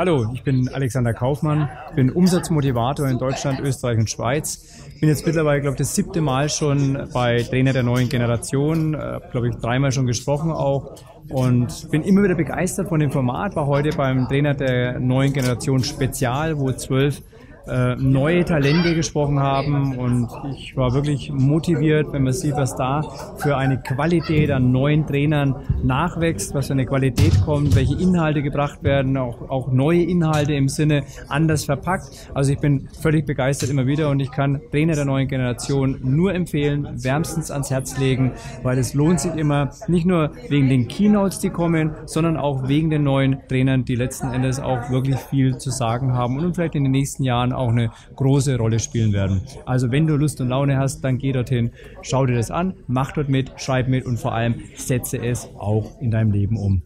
Hallo, ich bin Alexander Kaufmann, bin Umsatzmotivator in Deutschland, Österreich und Schweiz. Bin jetzt mittlerweile, glaube ich, das 7. Mal schon bei Trainer der neuen Generation, glaube ich, 3 Mal schon gesprochen auch. Und bin immer wieder begeistert von dem Format, war heute beim Trainer der neuen Generation Spezial, wo 12 neue Talente gesprochen haben, und ich war wirklich motiviert, wenn man sieht, was da für eine Qualität an neuen Trainern nachwächst, was für eine Qualität kommt, welche Inhalte gebracht werden, auch neue Inhalte im Sinne anders verpackt. Also ich bin völlig begeistert immer wieder, und ich kann Trainer der neuen Generation nur empfehlen, wärmstens ans Herz legen, weil es lohnt sich immer, nicht nur wegen den Keynotes, die kommen, sondern auch wegen den neuen Trainern, die letzten Endes auch wirklich viel zu sagen haben und vielleicht in den nächsten Jahren auch eine große Rolle spielen werden. Also wenn du Lust und Laune hast, dann geh dorthin, schau dir das an, mach dort mit, schreib mit und vor allem setze es auch in deinem Leben um.